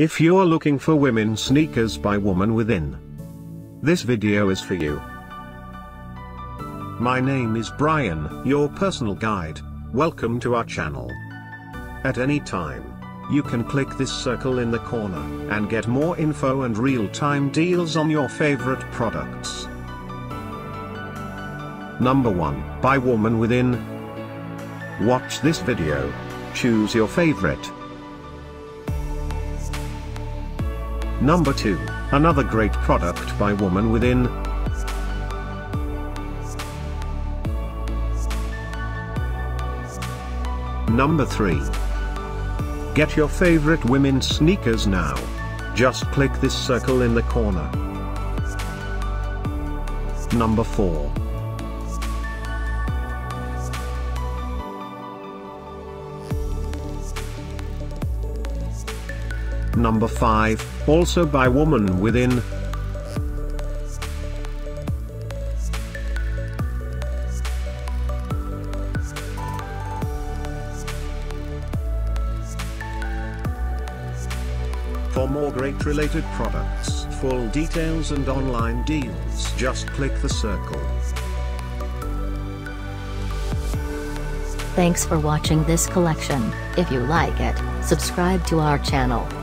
If you're looking for women sneakers by Woman Within, this video is for you. My name is Brian, your personal guide. Welcome to our channel. At any time, you can click this circle in the corner and get more info and real-time deals on your favorite products. Number 1, by Woman Within. Watch this video. Choose your favorite. Number 2, another great product by Woman Within. Number 3. Get your favorite women's sneakers now. Just click this circle in the corner. Number 4. Number 5, also by Woman Within. For more great related products, full details and online deals, just click the circle. Thanks for watching this collection. If you like it, subscribe to our channel.